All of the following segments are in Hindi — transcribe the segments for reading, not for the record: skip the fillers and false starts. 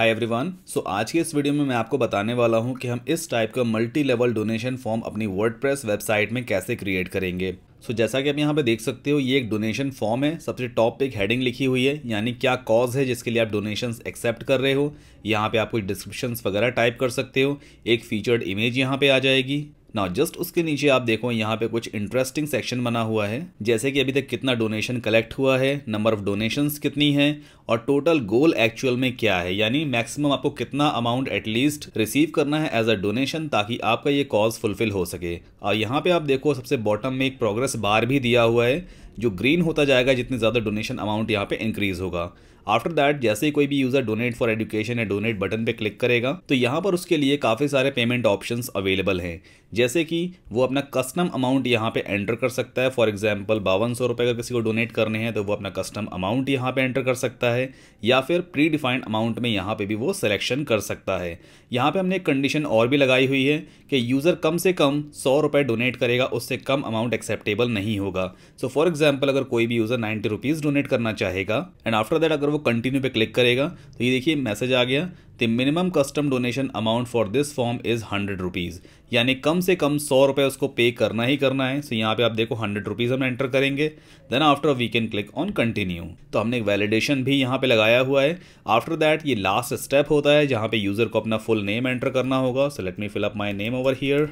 हाय एवरीवन, सो आज के इस वीडियो में मैं आपको बताने वाला हूं कि हम इस टाइप का मल्टी लेवल डोनेशन फॉर्म अपनी वर्डप्रेस वेबसाइट में कैसे क्रिएट करेंगे। सो जैसा कि आप यहां पे देख सकते हो, ये एक डोनेशन फॉर्म है। सबसे टॉप पे एक हेडिंग लिखी हुई है, यानी क्या कॉज है जिसके लिए आप डोनेशंस एक्सेप्ट कर रहे हो। यहाँ पे आप कुछ डिस्क्रिप्शंस वगैरह टाइप कर सकते हो। एक फीचर्ड इमेज यहाँ पे आ जाएगी। नाउ जस्ट उसके नीचे आप देखो यहाँ पे कुछ इंटरेस्टिंग सेक्शन बना हुआ है, जैसे कि अभी तक कितना डोनेशन कलेक्ट हुआ है, नंबर ऑफ डोनेशंस कितनी है और टोटल गोल एक्चुअल में क्या है, यानी मैक्सिमम आपको कितना अमाउंट एटलीस्ट रिसीव करना है एज अ डोनेशन ताकि आपका ये कॉज फुलफिल हो सके। और यहाँ पे आप देखो सबसे बॉटम में एक प्रोग्रेस बार भी दिया हुआ है जो ग्रीन होता जाएगा जितने ज़्यादा डोनेशन अमाउंट यहाँ पे इंक्रीज होगा। आफ्टर दैट जैसे ही कोई भी यूज़र डोनेट फॉर एजुकेशन या डोनेट बटन पे क्लिक करेगा तो यहाँ पर उसके लिए काफ़ी सारे पेमेंट ऑप्शंस अवेलेबल हैं, जैसे कि वो अपना कस्टम अमाउंट यहाँ पे एंटर कर सकता है। फॉर एग्जांपल 5200 रुपये का किसी को डोनेट करने हैं तो वो अपना कस्टम अमाउंट यहाँ पे एंटर कर सकता है, या फिर प्री डिफाइंड अमाउंट में यहाँ पे भी वो सिलेक्शन कर सकता है। यहाँ पे हमने एक कंडीशन और भी लगाई हुई है कि यूज़र कम से कम 100 रुपये डोनेट करेगा, उससे कम अमाउंट एक्सेप्टेबल नहीं होगा। सो फॉर एग्जाम्पल अगर कोई भी यूज़र 90 रुपीज़ डोनेट करना चाहेगा एंड आफ्टर दैट अगर वो कंटिन्यू पे क्लिक करेगा तो ये देखिए मैसेज आ गया, the minimum custom donation amount for this form is 100 rupees, यानी कम से कम 100 रुपये उसको पे करना ही करना है। सो यहाँ पे आप देखो 100 रुपीज़ हम एंटर करेंगे, then after we can click on continue. तो हमने एक वैलिडेशन भी यहाँ पे लगाया हुआ है। आफ्टर दैट ये लास्ट स्टेप होता है जहाँ पे यूज़र को अपना फुल नेम एंटर करना होगा। So let me fill up my name over here,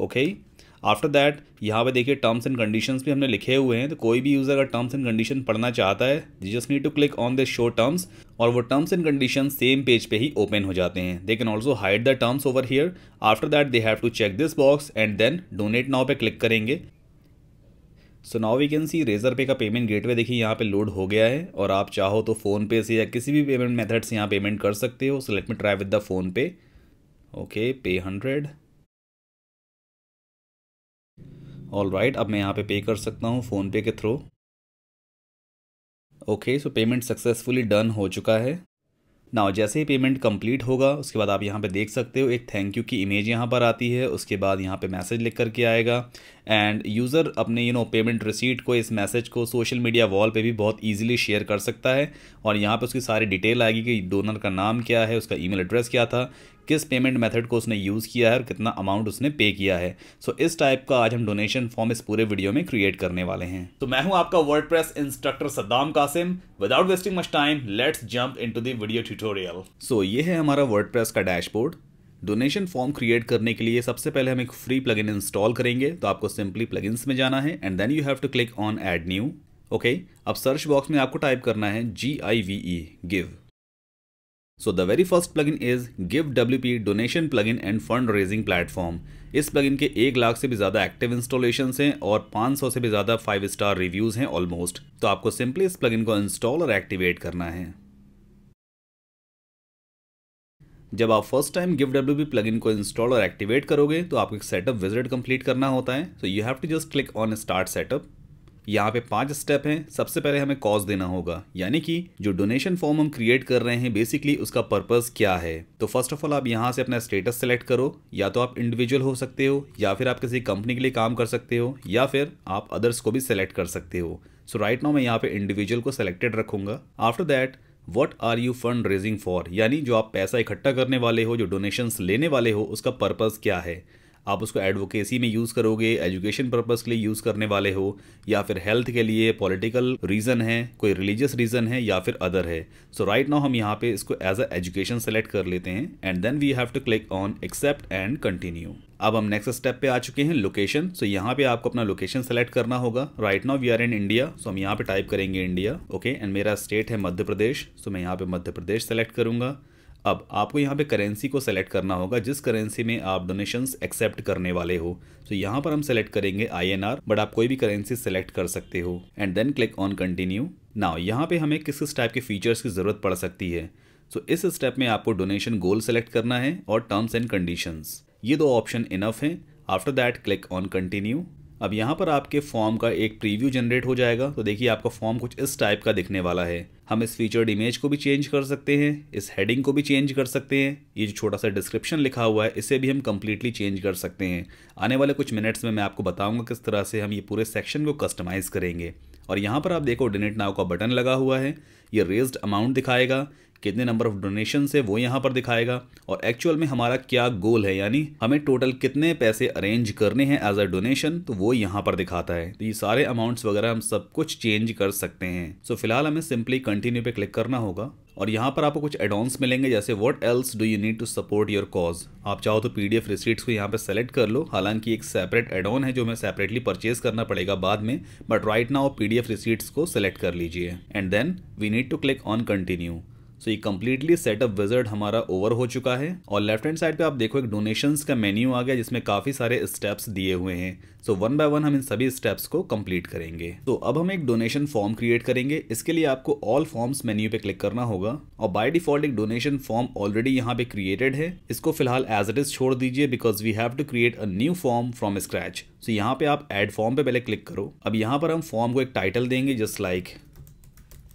okay. After that यहाँ पे देखिए टर्म्स एंड कंडीशंस भी हमने लिखे हुए हैं, तो कोई भी यूज़र अगर टर्म्स एंड कंडीशन पढ़ना चाहता है just need to click on this show terms और वो terms and condition same page पे ही ओपन हो जाते हैं। They can also hide the terms over here. After that they have to check this box and then donate now पे क्लिक करेंगे। So now we can see Razorpay का पेमेंट गेटवे देखिए यहाँ पे लोड हो गया है और आप चाहो तो फ़ोनपे से या किसी भी पेमेंट मेथड से यहाँ पेमेंट कर सकते हो। So let me try with the PhonePe, okay, Pay 100। All right, अब मैं यहाँ पे पे कर सकता हूँ फ़ोनपे के through. Okay, so payment successfully done हो चुका है। नाउ जैसे ही पेमेंट कंप्लीट होगा उसके बाद आप यहाँ पे देख सकते हो एक थैंक यू की इमेज यहाँ पर आती है। उसके बाद यहाँ पे मैसेज लिख करके आएगा एंड यूज़र अपने पेमेंट रिसीट को, इस मैसेज को सोशल मीडिया वॉल पे भी बहुत ईजिली शेयर कर सकता है। और यहाँ पे उसकी सारी डिटेल आएगी कि डोनर का नाम क्या है, उसका ईमेल एड्रेस क्या था, किस पेमेंट मेथड को उसने यूज़ किया है और कितना अमाउंट उसने पे किया है। सो इस टाइप का आज हम डोनेशन फॉर्म इस पूरे वीडियो में क्रिएट करने वाले हैं। तो मैं हूं आपका WordPress instructor Saddam Qasim. Without wasting much time let's jump into the video tutorial. So ये है हमारा वर्डप्रेस का डैशबोर्ड। डोनेशन फॉर्म क्रिएट करने के लिए सबसे पहले हम एक फ्री प्लगइन इंस्टॉल करेंगे, तो आपको सिंपली प्लगइन्स में जाना है and then you have to click on add new. Okay, अब सर्च बॉक्स में आपको टाइप करना है GIVE। So the very first plugin is GiveWP Donation Plugin and Fundraising Platform। इस प्लगइन के 1 लाख से भी ज़्यादा एक्टिव इंस्टॉलेशंस हैं और 500 से भी ज़्यादा 5-स्टार रिव्यूज़ हैं ऑलमोस्ट। तो आपको सिंपली इस प्लगइन को इंस्टॉल और एक्टिवेट करना है। जब आप फर्स्ट टाइम GiveWP प्लगइन को इंस्टॉल और एक्टिवेट करोगे तो आपको एक सेटअप विजिट कंप्लीट करना होता है। So you have to just click on start setup. यहाँ पे 5 स्टेप हैं। सबसे पहले हमें कॉज देना होगा, यानी कि जो डोनेशन फॉर्म हम क्रिएट कर रहे हैं बेसिकली उसका पर्पस क्या है। तो फर्स्ट ऑफ ऑल आप यहाँ से अपना स्टेटस सेलेक्ट करो, या तो आप इंडिविजुअल हो सकते हो या फिर आप किसी कंपनी के लिए काम कर सकते हो या फिर आप अदर्स को भी सेलेक्ट कर सकते हो। सो राइट नाउ मैं यहाँ पे इंडिविजुअल को सेलेक्टेड रखूंगा। After that what are you fund raising for, यानी जो आप पैसा इकट्ठा करने वाले हो, जो डोनेशंस लेने वाले हो, उसका पर्पस क्या है। आप उसको एडवोकेसी में यूज़ करोगे, एजुकेशन पर्पस के लिए यूज़ करने वाले हो, या फिर हेल्थ के लिए, पॉलिटिकल रीज़न है, कोई रिलीजियस रीज़न है या फिर अदर है। सो राइट नाउ हम यहाँ पे इसको एज अ एजुकेशन सेलेक्ट कर लेते हैं and then we have to click on accept and continue. अब हम नेक्स्ट स्टेप पे आ चुके हैं, लोकेशन। सो यहाँ पे आपको अपना लोकेशन सेलेक्ट करना होगा। Right now we are in India, so हम यहाँ पे टाइप करेंगे इंडिया, ओके, एंड मेरा स्टेट है मध्य प्रदेश। सो मैं यहाँ पे मध्य प्रदेश सेलेक्ट करूँगा। अब आपको यहाँ पे करेंसी को सेलेक्ट करना होगा जिस करेंसी में आप डोनेशंस एक्सेप्ट करने वाले हो। तो यहाँ पर हम सेलेक्ट करेंगे INR, बट आप कोई भी करेंसी सेलेक्ट कर सकते हो and then click on continue. Now यहाँ पे हमें किस किस टाइप के फीचर्स की ज़रूरत पड़ सकती है। सो इस स्टेप में आपको डोनेशन गोल सेलेक्ट करना है और टर्म्स एंड कंडीशंस, ये 2 ऑप्शन इनफ हैं। After that click on continue. अब यहाँ पर आपके फॉर्म का एक प्रीव्यू जनरेट हो जाएगा। तो देखिए आपका फॉर्म कुछ इस टाइप का दिखने वाला है। हम इस फीचर्ड इमेज को भी चेंज कर सकते हैं, इस हेडिंग को भी चेंज कर सकते हैं, ये जो छोटा सा डिस्क्रिप्शन लिखा हुआ है इसे भी हम कम्प्लीटली चेंज कर सकते हैं। आने वाले कुछ मिनट्स में मैं आपको बताऊंगा किस तरह से हम ये पूरे सेक्शन को कस्टमाइज़ करेंगे। और यहाँ पर आप देखो डोनेट नाउ का बटन लगा हुआ है। ये रेज्ड अमाउंट दिखाएगा, कितने नंबर ऑफ डोनेशन है वो यहाँ पर दिखाएगा, और एक्चुअल में हमारा क्या गोल है, यानी हमें टोटल कितने पैसे अरेंज करने हैं एज अ डोनेशन, तो वो यहाँ पर दिखाता है। तो ये सारे अमाउंट्स वगैरह हम सब कुछ चेंज कर सकते हैं। सो फिलहाल हमें सिंपली कंटिन्यू पे क्लिक करना होगा और यहाँ पर आपको कुछ एडॉन्स मिलेंगे, जैसे what else do you need to support your cause. आप चाहो तो पीडीएफ रिसीट्स को यहाँ पे सेलेक्ट कर लो, हालांकि एक सेपरेट एडॉन है जो हमें सेपरेटली परचेज करना पड़ेगा बाद में, but right now PDF receipts को सेलेक्ट कर लीजिए and then we need to click on continue. So ये कम्प्लीटली सेटअप विजर्ड हमारा ओवर हो चुका है और लेफ्ट हैंड साइड पे आप देखो एक डोनेशंस का मेन्यू आ गया जिसमें काफ़ी सारे स्टेप्स दिए हुए हैं। सो वन बाय वन हम इन सभी स्टेप्स को कंप्लीट करेंगे। तो अब हम एक डोनेशन फॉर्म क्रिएट करेंगे। इसके लिए आपको ऑल फॉर्म्स मेन्यू पे क्लिक करना होगा और बाय डिफॉल्ट एक डोनेशन फॉर्म ऑलरेडी यहाँ पे क्रिएटेड है। इसको फिलहाल एज इट इज छोड़ दीजिए because we have to create a new form from scratch. So यहाँ पे आप एड फॉर्म पे पहले क्लिक करो। अब यहाँ पर हम फॉर्म को एक टाइटल देंगे just like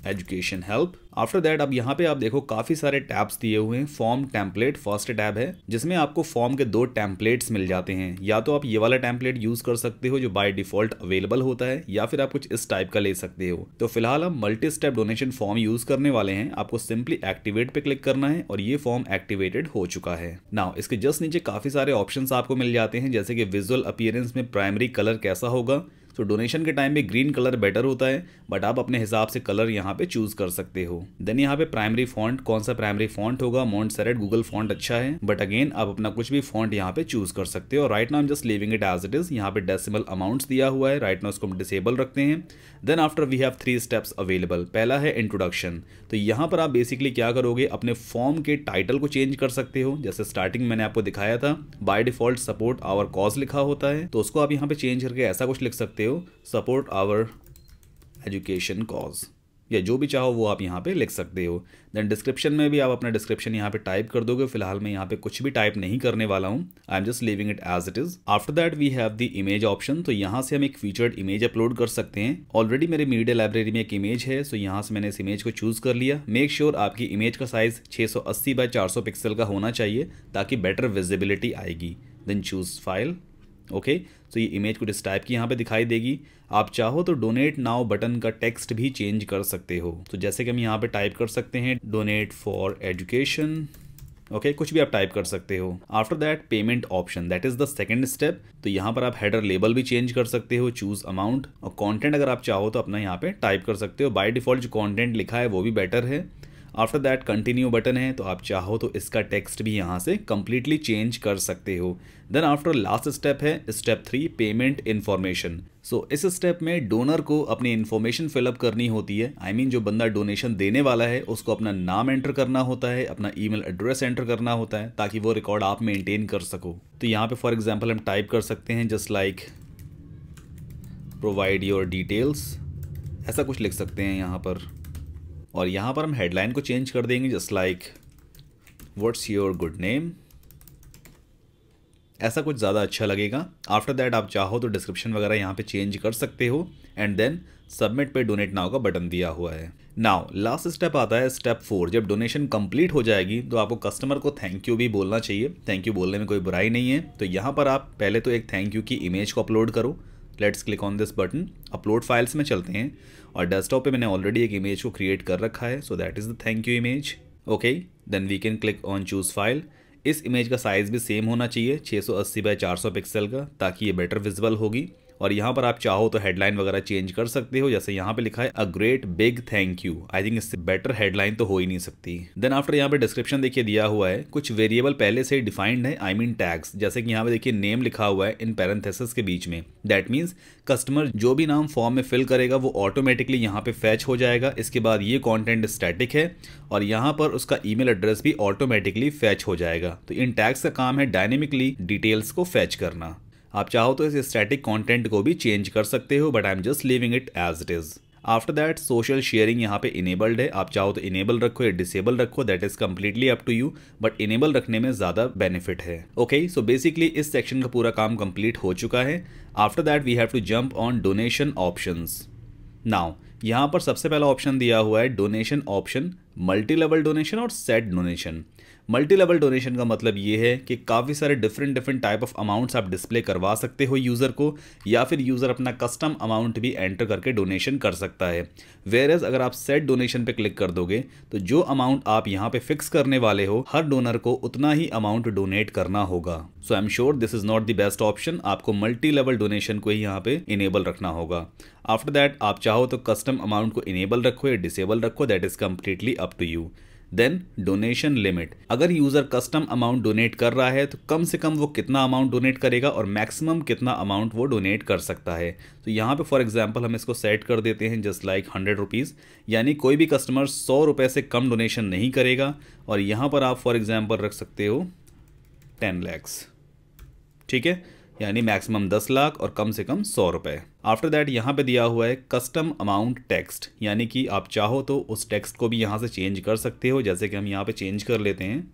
education help. After that अब यहाँ पे आप देखो काफ़ी सारे टैब्स दिए हुए हैं। फॉर्म टेम्पलेट फर्स्ट टैब है जिसमें आपको फॉर्म के दो टेम्पलेट्स मिल जाते हैं। या तो आप ये वाला टेम्पलेट यूज़ कर सकते हो जो बाय डिफ़ॉल्ट अवेलेबल होता है, या फिर आप कुछ इस टाइप का ले सकते हो। तो फिलहाल हम multi step donation form use करने वाले हैं। आपको सिंपली एक्टिवेट पे क्लिक करना है और ये फॉर्म एक्टिवेटेड हो चुका है। नाउ इसके जस्ट नीचे काफ़ी सारे ऑप्शन आपको मिल जाते हैं, जैसे कि विजुअल अपीयरेंस में प्राइमरी कलर कैसा होगा। तो डोनेशन के टाइम में ग्रीन कलर बेटर होता है, बट आप अपने हिसाब से कलर यहाँ पे चूज कर सकते हो। देन यहाँ पे प्राइमरी फॉन्ट, कौन सा प्राइमरी फॉन्ट होगा, मॉन्टसेरेट गूगल फॉन्ट अच्छा है, बट अगेन आप अपना कुछ भी फॉन्ट यहाँ पे चूज कर सकते हो। Right now just leaving it as it is. यहाँ पे डेसिमल अमाउंट्स दिया हुआ है, राइट नाउ इसको हम डिसेबल रखते हैं। Then after we have three steps available. पहला है इंट्रोडक्शन। तो यहाँ पर आप बेसिकली क्या करोगे, अपने फॉर्म के टाइटल को चेंज कर सकते हो। जैसे स्टार्टिंग मैंने आपको दिखाया था by default support our cause लिखा होता है, तो उसको आप यहाँ पे चेंज करके ऐसा कुछ लिख सकते हो, सपोर्ट आवर एजुकेशन कॉज, या जो भी चाहो वो आप यहाँ पे लिख सकते हो। देन डिस्क्रिप्शन में भी आप अपना डिस्क्रिप्शन यहाँ पे टाइप कर दोगे। फिलहाल मैं यहाँ पे कुछ भी टाइप नहीं करने वाला हूँ, I am just leaving it as it is. After that we have the image option. तो यहाँ से हम एक फीचर्ड इमेज अपलोड कर सकते हैं। ऑलरेडी मेरे मीडिया लाइब्रेरी में एक इमेज है, सो यहाँ से मैंने इस इमेज को चूज कर लिया। मेक श्योर आपकी इमेज का साइज 680 बाय 400 पिक्सल का होना चाहिए ताकि बेटर विजिबिलिटी आएगी। Then choose file. ओके तो ये इमेज कुछ इस टाइप की यहाँ पे दिखाई देगी। आप चाहो तो डोनेट नाउ बटन का टेक्स्ट भी चेंज कर सकते हो। तो जैसे कि हम यहाँ पे टाइप कर सकते हैं डोनेट फॉर एजुकेशन। ओके कुछ भी आप टाइप कर सकते हो। After that payment option, that is the second step. तो यहाँ पर आप हेडर लेबल भी चेंज कर सकते हो, चूज अमाउंट, और कॉन्टेंट अगर आप चाहो तो अपना यहाँ पे टाइप कर सकते हो। बाय डिफॉल्ट जो कॉन्टेंट लिखा है वो भी बेटर है। आफ्टर दैट कंटिन्यू बटन है, तो आप चाहो तो इसका टेक्स्ट भी यहाँ से कम्प्लीटली चेंज कर सकते हो। देन आफ्टर लास्ट स्टेप है स्टेप 3 पेमेंट इन्फॉर्मेशन। सो इस स्टेप में डोनर को अपनी इन्फॉर्मेशन फिलअप करनी होती है। I mean, जो बंदा डोनेशन देने वाला है उसको अपना नाम एंटर करना होता है, अपना ईमेल एड्रेस एंटर करना होता है ताकि वो रिकॉर्ड आप मेंटेन कर सको। तो यहाँ पे फॉर एग्जाम्पल हम टाइप कर सकते हैं just like provide your details, ऐसा कुछ लिख सकते हैं यहाँ पर। और यहाँ पर हम हेडलाइन को चेंज कर देंगे just like what's your good name, ऐसा कुछ ज़्यादा अच्छा लगेगा। आफ्टर दैट आप चाहो तो डिस्क्रिप्शन वगैरह यहाँ पे चेंज कर सकते हो। एंड देन सबमिट पे डोनेट नाउ का बटन दिया हुआ है। नाउ लास्ट स्टेप आता है स्टेप 4। जब डोनेशन कंप्लीट हो जाएगी तो आपको कस्टमर को थैंक यू भी बोलना चाहिए। थैंक यू बोलने में कोई बुराई नहीं है। तो यहाँ पर आप पहले तो एक थैंक यू की इमेज को अपलोड करो। Let's click on this button, upload files में चलते हैं। और डेस्कटॉप पे मैंने ऑलरेडी एक इमेज को क्रिएट कर रखा है, so that is the thank you image. Okay then we can click on choose file. इस इमेज का साइज भी सेम होना चाहिए 680 बाय 400 पिक्सल का, ताकि ये बेटर विजिबल होगी। और यहाँ पर आप चाहो तो हेडलाइन वगैरह चेंज कर सकते हो, जैसे यहाँ पे लिखा है a great big thank you. I think इससे बेटर हेडलाइन तो हो ही नहीं सकती। देन आफ्टर यहाँ पे डिस्क्रिप्शन देखिए दिया हुआ है। कुछ वेरिएबल पहले से डिफाइंड है, I mean, टैग्स, जैसे कि यहाँ पे देखिए नेम लिखा हुआ है इन पैरेंथेसिस के बीच में। दैट मीन्स कस्टमर जो भी नाम फॉर्म में फिल करेगा वो ऑटोमेटिकली यहाँ पे फैच हो जाएगा। इसके बाद ये कॉन्टेंट स्टैटिक है और यहाँ पर उसका ईमेल एड्रेस भी ऑटोमेटिकली फैच हो जाएगा। तो इन टैग्स का काम है डायनेमिकली डिटेल्स को फैच करना। आप चाहो तो इस स्टैटिक कंटेंट को भी चेंज कर सकते हो, but I am just leaving it as it is. After that social sharing यहाँ पे इनेबल्ड है। आप चाहो तो इनेबल रखो या डिसेबल रखो, that is completely up to you, but enable रखने में ज़्यादा बेनिफिट है। ओके सो बेसिकली इस सेक्शन का पूरा काम कंप्लीट हो चुका है। After that we have to jump on donation options. Now यहाँ पर सबसे पहला ऑप्शन दिया हुआ है donation option multi level donation और set donation. Multi level donation का मतलब ये है कि काफ़ी सारे डिफरेंट टाइप ऑफ अमाउंट्स आप डिस्प्ले करवा सकते हो यूज़र को, या फिर यूज़र अपना कस्टम अमाउंट भी एंटर करके डोनेशन कर सकता है। वेयर एज अगर आप सेट डोनेशन पे क्लिक कर दोगे तो जो अमाउंट आप यहाँ पे फिक्स करने वाले हो, हर डोनर को उतना ही अमाउंट डोनेट करना होगा। So I am sure this is not the best option. आपको मल्टी लेवल डोनेशन को ही यहाँ पे इनेबल रखना होगा। आफ्टर दैट आप चाहो तो कस्टम अमाउंट को इनेबल रखो या डिसेबल रखो, that is completely up to you. Then donation limit, अगर यूज़र कस्टम अमाउंट डोनेट कर रहा है तो कम से कम वो कितना अमाउंट डोनेट करेगा और मैक्सिमम कितना अमाउंट वो डोनेट कर सकता है। तो यहाँ पे फॉर एग्जांपल हम इसको सेट कर देते हैं जस्ट लाइक 100 रुपीज़, यानी कोई भी कस्टमर 100 रुपये से कम डोनेशन नहीं करेगा। और यहाँ पर आप फॉर एग्जांपल रख सकते हो 10 लाख, ठीक है, यानी मैक्सिमम 10 लाख और कम से कम 100 रुपये। आफ्टर दैट यहाँ पे दिया हुआ है कस्टम अमाउंट टेक्स्ट, यानी कि आप चाहो तो उस टेक्स्ट को भी यहाँ से चेंज कर सकते हो, जैसे कि हम यहाँ पे चेंज कर लेते हैं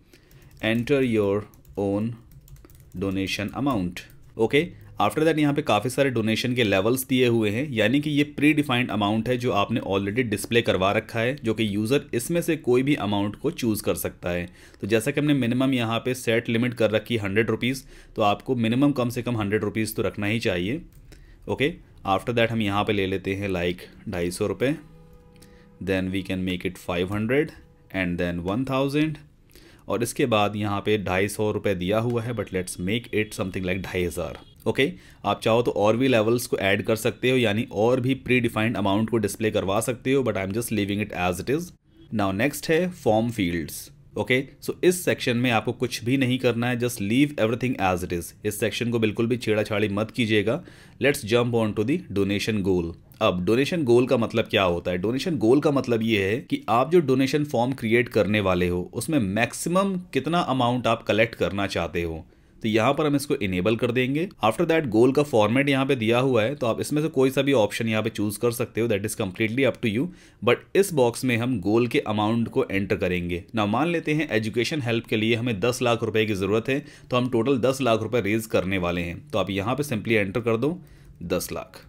enter your own donation amount. Okay, after that यहाँ पे काफ़ी सारे डोनेशन के लेवल्स दिए हुए हैं, यानी कि ये प्री डिफाइंड अमाउंट है जो आपने ऑलरेडी डिस्प्ले करवा रखा है, जो कि यूज़र इसमें से कोई भी अमाउंट को चूज़ कर सकता है। तो जैसा कि हमने मिनिमम यहाँ पे सेट लिमिट कर रखी 100 रुपीज़, तो आपको मिनिमम कम से कम 100 रुपीज़ तो रखना ही चाहिए। ओके, आफ्टर दैट हम यहाँ पर ले लेते हैं लाइक 250 रुपये, then we can make it 500 and then 1000, और इसके बाद यहाँ पे 250 रुपये दिया हुआ है, but let's make it something like 2500। Okay, आप चाहो तो और भी लेवल्स को ऐड कर सकते हो, यानी और भी प्री डिफाइंड अमाउंट को डिस्प्ले करवा सकते हो, but I am just leaving it as it is. Now next है फॉर्म फील्ड्स। ओके, सो इस सेक्शन में आपको कुछ भी नहीं करना है, just leave everything as it is. इस सेक्शन को बिल्कुल भी छेड़ाछाड़ी मत कीजिएगा। Let's jump on to the donation goal. अब डोनेशन गोल का मतलब क्या होता है? डोनेशन गोल का मतलब ये है कि आप जो डोनेशन फॉर्म क्रिएट करने वाले हो उसमें मैक्सिमम कितना अमाउंट आप कलेक्ट करना चाहते हो। तो यहाँ पर हम इसको इनेबल कर देंगे। आफ्टर दैट गोल का फॉर्मेट यहाँ पे दिया हुआ है, तो आप इसमें से कोई सा भी ऑप्शन यहाँ पे चूज़ कर सकते हो, that is completely up to you. But इस बॉक्स में हम गोल के अमाउंट को एंटर करेंगे। ना मान लेते हैं एजुकेशन हेल्प के लिए हमें 10 लाख रुपए की ज़रूरत है, तो हम टोटल 10 लाख रुपए रेज करने वाले हैं। तो आप यहाँ पर सिंपली एंटर कर दो 10 लाख,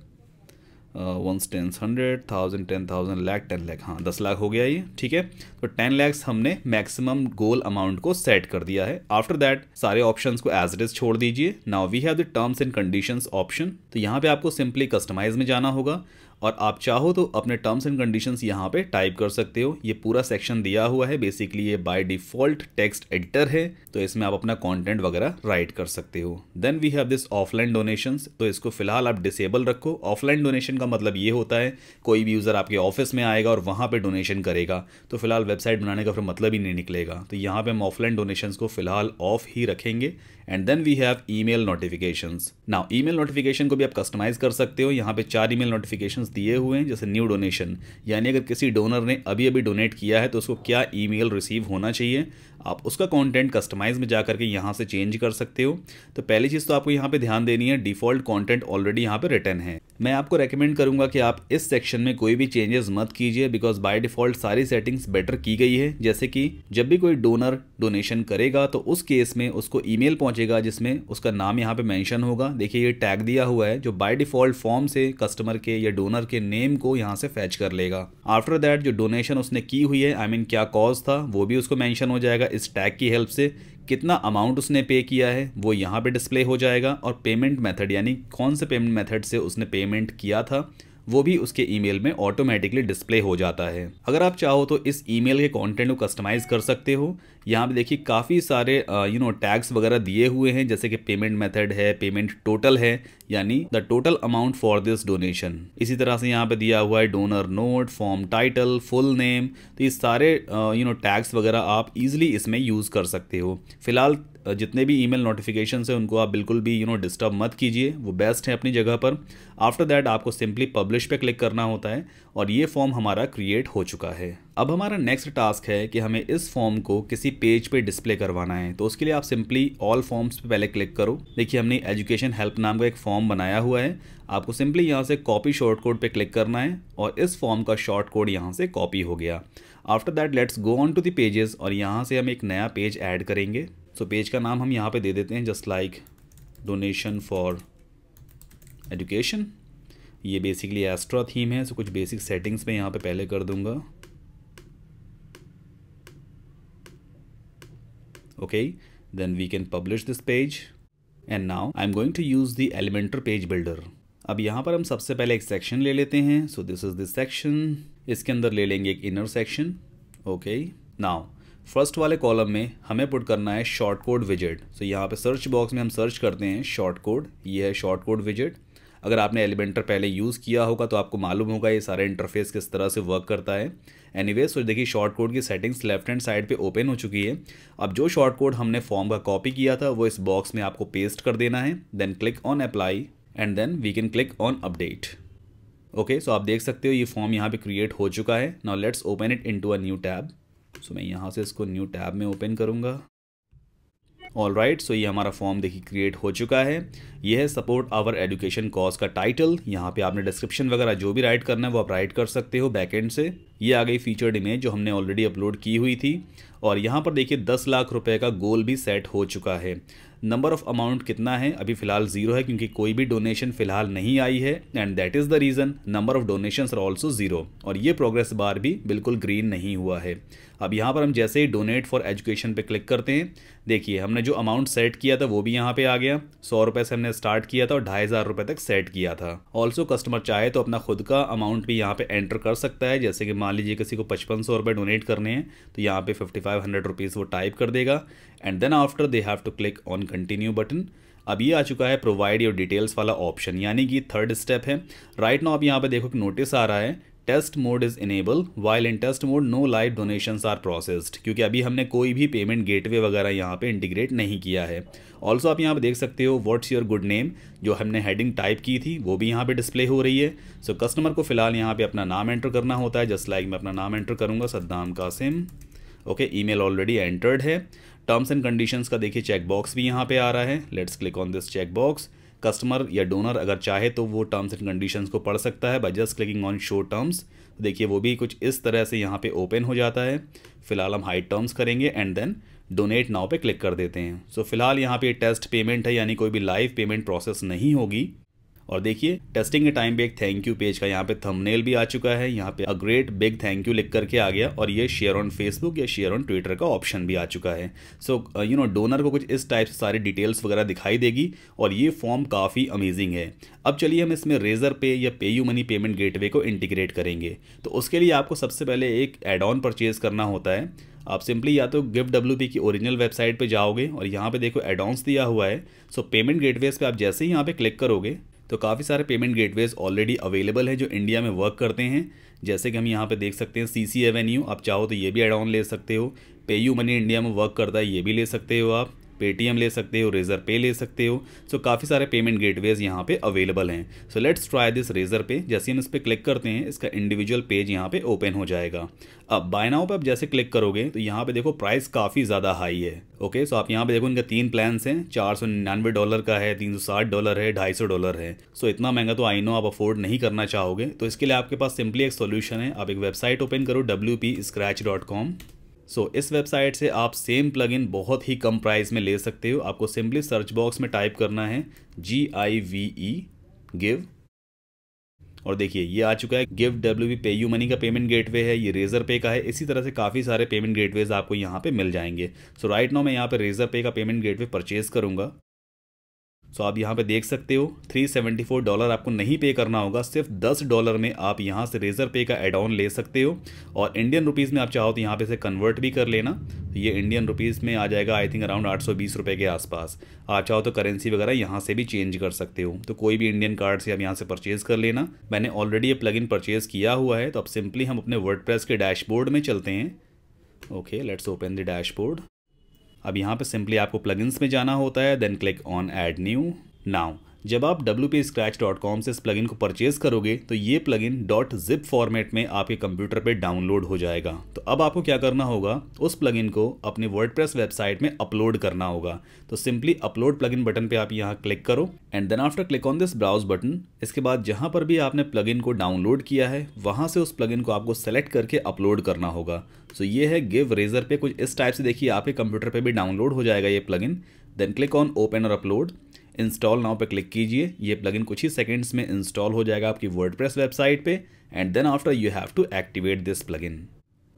1, 10, 100, 1000, 10,000, लाख, 10 लाख, हाँ 10 लाख हो गया ये, ठीक है। तो 10 लाख हमने मैक्सिमम गोल अमाउंट को सेट कर दिया है। आफ्टर दैट सारे ऑप्शंस को एज इट इज छोड़ दीजिए। Now we have the terms and conditions option. तो यहाँ पे आपको सिंपली कस्टमाइज में जाना होगा और आप चाहो तो अपने टर्म्स एंड कंडीशंस यहाँ पे टाइप कर सकते हो। ये पूरा सेक्शन दिया हुआ है, बेसिकली ये बाय डिफ़ॉल्ट टेक्स्ट एडिटर है, तो इसमें आप अपना कंटेंट वगैरह राइट कर सकते हो। Then we have this offline donations, तो इसको फिलहाल आप डिसेबल रखो। ऑफलाइन डोनेशन का मतलब ये होता है कोई भी यूज़र आपके ऑफिस में आएगा और वहाँ पर डोनेशन करेगा, तो फिलहाल वेबसाइट बनाने का फिर मतलब ही नहीं निकलेगा। तो यहाँ पर हम ऑफलाइन डोनेशंस को फिलहाल ऑफ ही रखेंगे। And then we have email notifications. Now email notification को भी आप कस्टमाइज कर सकते हो। यहाँ पे 4 ईमेल नोटिफिकेशंस दिए हुए हैं, जैसे न्यू डोनेशन, यानी अगर किसी डोनर ने अभी अभी डोनेट किया है तो उसको क्या ईमेल रिसीव होना चाहिए, आप उसका कंटेंट कस्टमाइज में जा करके यहाँ से चेंज कर सकते हो। तो पहली चीज़ तो आपको यहाँ पे ध्यान देनी है, डिफ़ॉल्ट कंटेंट ऑलरेडी यहाँ पे रिटर्न है। मैं आपको रेकमेंड करूँगा कि आप इस सेक्शन में कोई भी चेंजेस मत कीजिए, बिकॉज बाय डिफ़ॉल्ट सारी सेटिंग्स बेटर की गई है। जैसे कि जब भी कोई डोनर डोनेशन करेगा तो उस केस में उसको ईमेल पहुँचेगा जिसमें उसका नाम यहाँ पर मैंशन होगा। देखिए ये टैग दिया हुआ है जो बाय डिफ़ॉल्ट फॉर्म से कस्टमर के या डोनर के नेम को यहाँ से फैच कर लेगा। आफ्टर दैट जो डोनेशन उसने की हुई है, आई मीन क्या कॉज था, वो भी उसको मैंशन हो जाएगा। इस टैग की हेल्प से कितना अमाउंट उसने पे किया है वो यहाँ पे डिस्प्ले हो जाएगा, और पेमेंट मेथड यानी कौन से पेमेंट मेथड से उसने पेमेंट किया था वो भी उसके ईमेल में ऑटोमेटिकली डिस्प्ले हो जाता है। अगर आप चाहो तो इस ईमेल के कंटेंट को कस्टमाइज़ कर सकते हो। यहाँ पे देखिए काफ़ी सारे टैग्स वगैरह दिए हुए हैं, जैसे कि पेमेंट मेथड है, पेमेंट टोटल है, यानी the total amount for this donation. इसी तरह से यहाँ पे दिया हुआ है donor note, form title, full name. तो ये सारे टैग्स वगैरह आप ईजिली इसमें यूज़ कर सकते हो। फिलहाल जितने भी ईमेल नोटिफिकेशन है उनको आप बिल्कुल भी डिस्टर्ब मत कीजिए, वो बेस्ट है अपनी जगह पर। आफ्टर दैट आपको सिंपली पब्लिश पे क्लिक करना होता है और ये फॉर्म हमारा क्रिएट हो चुका है। अब हमारा नेक्स्ट टास्क है कि हमें इस फॉर्म को किसी पेज पे डिस्प्ले करवाना है। तो उसके लिए आप सिंपली ऑल फॉर्म्स पे पहले क्लिक करो। देखिए हमने एजुकेशन हेल्प नाम का एक फॉर्म बनाया हुआ है। आपको सिंपली यहाँ से कॉपी शॉर्ट कोड पे क्लिक करना है और इस फॉर्म का शॉर्ट कोड यहाँ से कॉपी हो गया। After that let's go on to the pages और यहाँ से हम एक नया पेज ऐड करेंगे। सो पेज का नाम हम यहाँ पे दे देते हैं just like donation for education. ये बेसिकली एस्ट्रा थीम है, सो कुछ बेसिक सेटिंग्स मैं यहाँ पे पहले कर दूँगा। Okay, then we can publish this page. And now I'm going to use the Elementor page builder. अब यहाँ पर हम सबसे पहले एक सेक्शन ले लेते हैं. So this is this section. इसके अंदर ले लेंगे एक inner section. Okay. Now first वाले कॉलम में हमें पुट करना है शॉर्ट कोड विजेट. सो यहाँ पे सर्च बॉक्स में हम सर्च करते हैं शॉर्ट कोड. ये है शॉर्ट कोड विजेट. अगर आपने एलिमेंटर पहले यूज़ किया होगा तो आपको मालूम होगा ये सारे इंटरफेस किस तरह से वर्क करता है. एनीवे सो देखिए शॉर्ट कोड की सेटिंग्स लेफ्ट हैंड साइड पे ओपन हो चुकी है. अब जो शॉर्ट कोड हमने फॉर्म का कॉपी किया था वो इस बॉक्स में आपको पेस्ट कर देना है. Then click on apply and then we can click on update. Okay, so आप देख सकते हो ये फॉर्म यहाँ पे क्रिएट हो चुका है. Now let's open it into a new tab. So मैं यहाँ से इसको न्यू टैब में ओपन करूँगा. ऑलराइट, सो ये हमारा फॉर्म देखिए क्रिएट हो चुका है. ये है सपोर्ट आवर एजुकेशन कॉज का टाइटल. यहाँ पे आपने डिस्क्रिप्शन वगैरह जो भी राइट करना है वो आप राइट कर सकते हो बैकएंड से. ये आ गई फीचर्ड इमेज जो हमने ऑलरेडी अपलोड की हुई थी. और यहाँ पर देखिए 10 लाख रुपए का गोल भी सेट हो चुका है. नंबर ऑफ अमाउंट कितना है अभी फ़िलहाल 0 है क्योंकि कोई भी डोनेशन फ़िलहाल नहीं आई है. And that is the reason number of donations are also 0. और ये प्रोग्रेस बार भी बिल्कुल ग्रीन नहीं हुआ है. अब यहाँ पर हम जैसे ही डोनेट फॉर एजुकेशन पे क्लिक करते हैं देखिए हमने जो अमाउंट सेट किया था वो भी यहाँ पे आ गया. 100 रुपये से हमने स्टार्ट किया था और 2500 रुपये तक सेट किया था. ऑल्सो कस्टमर चाहे तो अपना खुद का अमाउंट भी यहाँ पे एंटर कर सकता है. जैसे कि मान लीजिए किसी को 5500 रुपये डोनेट करने हैं तो यहाँ पे 5500 रुपीज़ वो टाइप कर देगा. And then after they have to click on continue button. अब ये आ चुका है प्रोवाइड योर डिटेल्स वाला ऑप्शन यानी कि थर्ड स्टेप है. राइट नाउ आप यहाँ पे देखो कि नोटिस आ रहा है test mode is enable while in test mode no live donations are processed, क्योंकि अभी हमने कोई भी पेमेंट गेटवे वगैरह यहाँ पे इंटीग्रेट नहीं किया है. ऑल्सो आप यहाँ पे देख सकते हो व्हाट्स योर गुड नेम जो हमने हेडिंग टाइप की थी वो भी यहाँ पे डिस्प्ले हो रही है. सो कस्टमर को फिलहाल यहाँ पे अपना नाम एंटर करना होता है. जस्ट लाइक मैं अपना नाम एंटर करूँगा Saddam Qasim. Okay, email already entered है. टर्म्स एंड कंडीशंस का देखिए चेकबॉक्स भी यहाँ पे आ रहा है. Let's click on this checkbox. Customer या डोनर अगर चाहे तो वो टर्म्स एंड कंडीशंस को पढ़ सकता है by just clicking on show terms. देखिए वो भी कुछ इस तरह से यहाँ पे ओपन हो जाता है. फिलहाल हम हाइड टर्म्स करेंगे एंड देन डोनेट नाउ पे क्लिक कर देते हैं. सो फिलहाल यहाँ पे टेस्ट पेमेंट है यानी कोई भी लाइव पेमेंट प्रोसेस नहीं होगी. और देखिए टेस्टिंग के टाइम पे एक थैंक यू पेज का यहाँ पे थंबनेल भी आ चुका है. यहाँ पे a great big thank you लिख करके आ गया. और ये शेयर ऑन फेसबुक या शेयर ऑन ट्विटर का ऑप्शन भी आ चुका है. सो डोनर को कुछ इस टाइप से सारी डिटेल्स वगैरह दिखाई देगी. और ये फॉर्म काफ़ी अमेजिंग है. अब चलिए हम इसमें रेजर पे या पेयू मनी पेमेंट गेटवे को इंटीग्रेट करेंगे. तो उसके लिए आपको सबसे पहले एक एड ऑन परचेज करना होता है. आप सिंपली या तो GiveWP की ओरिजिनल वेबसाइट पे जाओगे और यहाँ पे देखो एड ऑन्स दिया हुआ है. सो पेमेंट गेटवेज पे आप जैसे ही यहाँ पे क्लिक करोगे तो काफ़ी सारे पेमेंट गेटवेज ऑलरेडी अवेलेबल है जो इंडिया में वर्क करते हैं. जैसे कि हम यहाँ पे देख सकते हैं CC Avenue. आप चाहो तो ये भी एड ऑन ले सकते हो. PayU Money इंडिया में वर्क करता है, ये भी ले सकते हो आप. Paytm ले सकते हो, Razorpay ले सकते हो. सो काफ़ी सारे पेमेंट गेटवेज यहाँ पे अवेलेबल हैं. So let's try this Razorpay. जैसे हम इस पर क्लिक करते हैं इसका इंडिविजुअल पेज यहाँ पे ओपन हो जाएगा. अब बाय नाउ पे आप जैसे क्लिक करोगे तो यहाँ पे देखो प्राइस काफ़ी ज़्यादा हाई है. ओके, सो आप यहाँ पे देखो इनका 3 प्लान्स हैं. $499 का है, $360 है, $250 है. सो इतना महंगा तो आई नो आप अफोर्ड नहीं करना चाहोगे. तो इसके लिए आपके पास सिंपली एक सोल्यूशन है. आप एक वेबसाइट ओपन करो WPScratch.com. सो इस वेबसाइट से आप सेम प्लगइन बहुत ही कम प्राइस में ले सकते हो. आपको सिंपली सर्च बॉक्स में टाइप करना है GIVE और देखिए ये आ चुका है. GiveWP PayU Money का पेमेंट गेटवे है, ये Razorpay का है. इसी तरह से काफ़ी सारे पेमेंट गेटवेज आपको यहाँ पे मिल जाएंगे. सो राइट नाउ मैं यहाँ पे Razorpay का पेमेंट गेटवे परचेज करूँगा. सो आप यहाँ पे देख सकते हो $374 आपको नहीं पे करना होगा. सिर्फ $10 में आप यहाँ से Razorpay का एड ऑन ले सकते हो. और इंडियन रुपीज़ में आप चाहो तो यहाँ पे से कन्वर्ट भी कर लेना. तो ये इंडियन रुपीज़ में आ जाएगा आई थिंक अराउंड 820 रुपये के आसपास. आप चाहो तो करेंसी वगैरह यहाँ से भी चेंज कर सकते हो. तो कोई भी इंडियन कार्ड से आप यहाँ से परचेज़ कर लेना. मैंने ऑलरेडी ये प्लगइन परचेज किया हुआ है. तो अब सिंपली हम अपने वर्डप्रेस के डैशबोर्ड में चलते हैं. Okay, let's open the dashboard. अब यहाँ पे सिंपली आपको प्लगइन्स में जाना होता है. Then click on add new. Now जब आप WPScratch.com से इस प्लगइन को परचेज करोगे तो ये प्लगइन .zip फॉर्मेट में आपके कंप्यूटर पे डाउनलोड हो जाएगा. तो अब आपको क्या करना होगा, उस प्लगइन को अपने वर्डप्रेस वेबसाइट में अपलोड करना होगा. तो सिंपली अपलोड प्लगइन बटन पे आप यहाँ क्लिक करो and then after click on this browse button. इसके बाद जहाँ पर भी आपने प्लगइन को डाउनलोड किया है वहाँ से उस प्लगइन को आपको सेलेक्ट करके अपलोड करना होगा. सो ये है गिव Razorpay. कुछ इस टाइप से देखिए आपके कंप्यूटर पर भी डाउनलोड हो जाएगा ये plugin. Then click on open और अपलोड. इंस्टॉल नाउ पे क्लिक कीजिए. ये प्लगइन कुछ ही सेकंड्स में इंस्टॉल हो जाएगा आपकी वर्डप्रेस वेबसाइट पे. And then after you have to activate this plugin.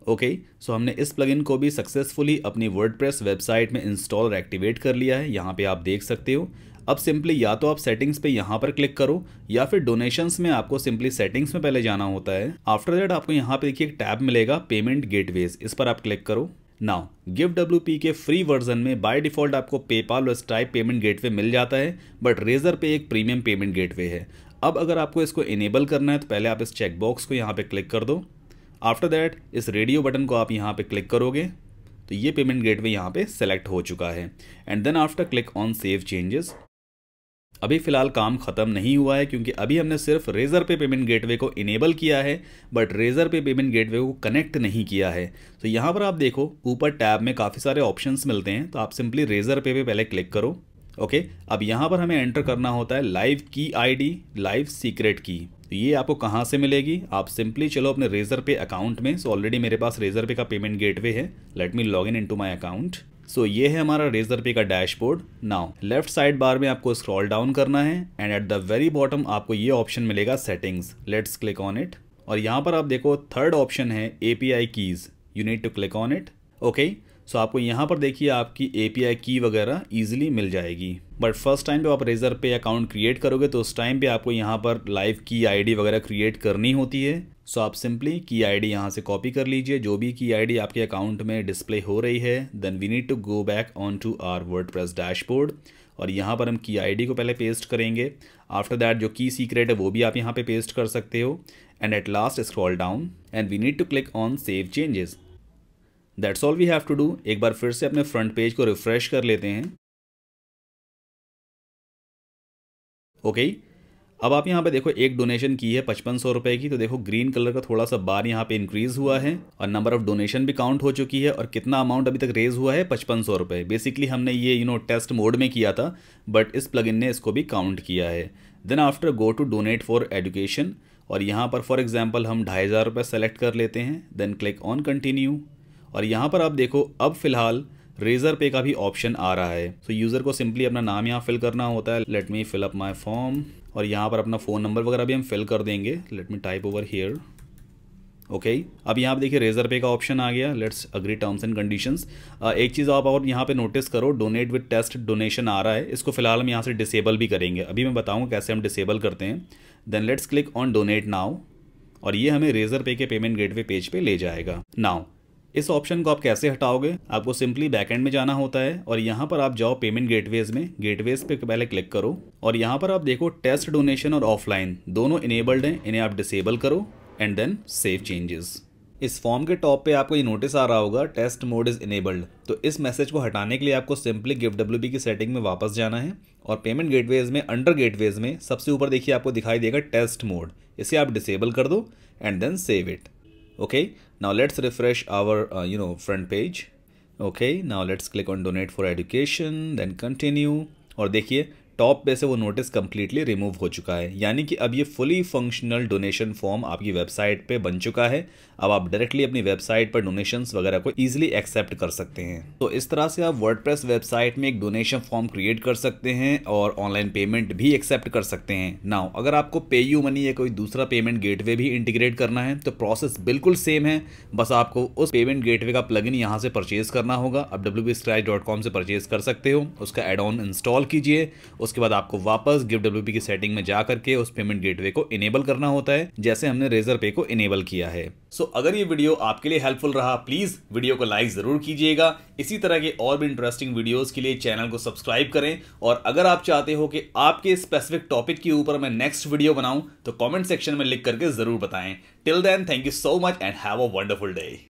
Okay, so हमने इस प्लगइन को भी सक्सेसफुली अपनी वर्डप्रेस वेबसाइट में इंस्टॉल और एक्टिवेट कर लिया है। यहाँ पे आप देख सकते हो। अब सिंपली या तो आप सेटिंग्स पे यहाँ पर क्लिक करो या फिर डोनेशंस में आपको सिंपली सेटिंग्स में पहले जाना होता है। आफ्टर दैट आपको यहाँ पे देखिए एक टैब मिलेगा पेमेंट गेटवेज, इस पर आप क्लिक करो। नाउ GiveWP के फ्री वर्जन में बाय डिफॉल्ट आपको पेपाल और स्ट्राइप पेमेंट गेटवे मिल जाता है, बट Razorpay एक प्रीमियम पेमेंट गेटवे है। अब अगर आपको इसको इनेबल करना है तो पहले आप इस चेकबॉक्स को यहाँ पे क्लिक कर दो। आफ्टर दैट इस रेडियो बटन को आप यहाँ पे क्लिक करोगे तो ये पेमेंट गेटवे यहाँ पे सेलेक्ट हो चुका है। And then after click on save changes. अभी फ़िलहाल काम ख़त्म नहीं हुआ है क्योंकि अभी हमने सिर्फ Razorpay पेमेंट गेटवे को इनेबल किया है बट Razorpay पेमेंट गेटवे को कनेक्ट नहीं किया है। तो यहाँ पर आप देखो ऊपर टैब में काफ़ी सारे ऑप्शंस मिलते हैं, तो आप सिंपली Razorpay पे पहले क्लिक करो। ओके, अब यहाँ पर हमें एंटर करना होता है लाइव की आईडी, लाइव सीक्रेट की। तो ये आपको कहाँ से मिलेगी? आप सिंपली चलो अपने Razorpay अकाउंट में। सो ऑलरेडी मेरे पास Razorpay का पेमेंट गेटवे है। Let me log in into my account. So ये है हमारा Razorpay का dashboard. Now left side bar में आपको स्क्रॉल डाउन करना है and at the very bottom आपको ये ऑप्शन मिलेगा settings. Let's click on it. और यहाँ पर आप देखो थर्ड ऑप्शन है API keys, you need to click on it. Okay, so आपको यहाँ पर देखिए आपकी एपीआई की वगैरह ईजिली मिल जाएगी। बट फर्स्ट टाइम पे आप Razorpay अकाउंट क्रिएट करोगे तो उस टाइम पे आपको यहाँ पर लाइव की आईडी वगैरह क्रिएट करनी होती है। सो आप सिंपली की आईडी यहाँ से कॉपी कर लीजिए, जो भी की आईडी आपके अकाउंट में डिस्प्ले हो रही है। Then we need to go back on to our WordPress dashboard और यहाँ पर हम की आईडी को पहले पेस्ट करेंगे। आफ्टर दैट जो की सीक्रेट है वो भी आप यहाँ पे पेस्ट कर सकते हो। And at last scroll down and we need to click on save changes. That's all we have to do. एक बार फिर से अपने फ्रंट पेज को रिफ्रेश कर लेते हैं। ओके, अब आप यहाँ पे देखो एक डोनेशन की है 5500 रुपये की, तो देखो ग्रीन कलर का थोड़ा सा बार यहाँ पे इंक्रीज हुआ है और नंबर ऑफ डोनेशन भी काउंट हो चुकी है और कितना अमाउंट अभी तक रेज हुआ है 5500 रुपये। बेसिकली हमने ये टेस्ट मोड में किया था बट इस प्लगइन ने इसको भी काउंट किया है। Then after go to donate for education और यहाँ पर फॉर एग्जाम्पल हम 2500 रुपये सेलेक्ट कर लेते हैं। देन क्लिक ऑन कंटिन्यू और यहाँ पर आप देखो अब फिलहाल Razorpay का भी ऑप्शन आ रहा है। तो यूज़र को सिंपली अपना नाम यहाँ फिल करना होता है। Let me fill up my form और यहाँ पर अपना फ़ोन नंबर वगैरह भी हम फिल कर देंगे। Let me type over here. Okay, अब यहाँ पर देखिए Razorpay का ऑप्शन आ गया। Let's agree terms and conditions. एक चीज़ आप और यहाँ पे नोटिस करो, डोनेट विद टेस्ट डोनेशन आ रहा है, इसको फिलहाल हम यहाँ से डिसेबल भी करेंगे। अभी मैं बताऊँगा कैसे हम डिसेबल करते हैं। Then let's click on donate now और ये हमें Razorpay के पेमेंट गेटवे पेज पे ले जाएगा। नाउ इस ऑप्शन को आप कैसे हटाओगे? आपको सिंपली बैकएंड में जाना होता है और यहाँ पर आप जाओ पेमेंट गेटवेज में। गेटवेज पे पहले क्लिक करो और यहाँ पर आप देखो टेस्ट डोनेशन और ऑफलाइन दोनों इनेबल्ड हैं, इन्हें आप डिसेबल करो एंड देन सेव चेंजेस। इस फॉर्म के टॉप पे आपको ये नोटिस आ रहा होगा टेस्ट मोड इज़ इनेबल्ड, तो इस मैसेज को हटाने के लिए आपको सिंपली GiveWP की सेटिंग में वापस जाना है और पेमेंट गेटवेज में अंडर गेटवेज में सबसे ऊपर देखिए आपको दिखाई देगा टेस्ट मोड, इसे आप डिसेबल कर दो and then save it. Okay, now let's refresh our front page. Okay, now let's click on donate for education, then continue. और देखिए टॉप पे से वो नोटिस कम्प्लीटली रिमूव हो चुका है, यानी कि अब ये फुली फंक्शनल डोनेशन फॉर्म आपकी वेबसाइट पे बन चुका है। अब आप डायरेक्टली अपनी वेबसाइट पर डोनेशंस वगैरह को ईजिली एक्सेप्ट कर सकते हैं। तो इस तरह से आप वर्डप्रेस वेबसाइट में एक डोनेशन फॉर्म क्रिएट कर सकते हैं और ऑनलाइन पेमेंट भी एक्सेप्ट कर सकते हैं। नाउ अगर आपको PayU Money या कोई दूसरा पेमेंट गेटवे भी इंटीग्रेट करना है तो प्रोसेस बिल्कुल सेम है, बस आपको उस पेमेंट गेटवे का प्लगइन यहाँ से परचेज करना होगा। आप WPScratch.com से परचेज कर सकते हो, उसका एड ऑन इंस्टॉल कीजिए। उसके बाद आपको वापस GiveWP की सेटिंग में जा करके उस पेमेंट गेटवे को इनेबल करना होता है, जैसे हमने Razorpay को इनेबल किया है। सो अगर ये वीडियो आपके लिए हेल्पफुल रहा प्लीज वीडियो को लाइक जरूर कीजिएगा। इसी तरह के और भी इंटरेस्टिंग वीडियोस के लिए चैनल को सब्सक्राइब करें और अगर आप चाहते हो कि आपके स्पेसिफिक टॉपिक के ऊपर मैं नेक्स्ट वीडियो बनाऊं तो कॉमेंट सेक्शन में लिख करके जरूर बताएं। Till then thank you so much and have a wonderful day.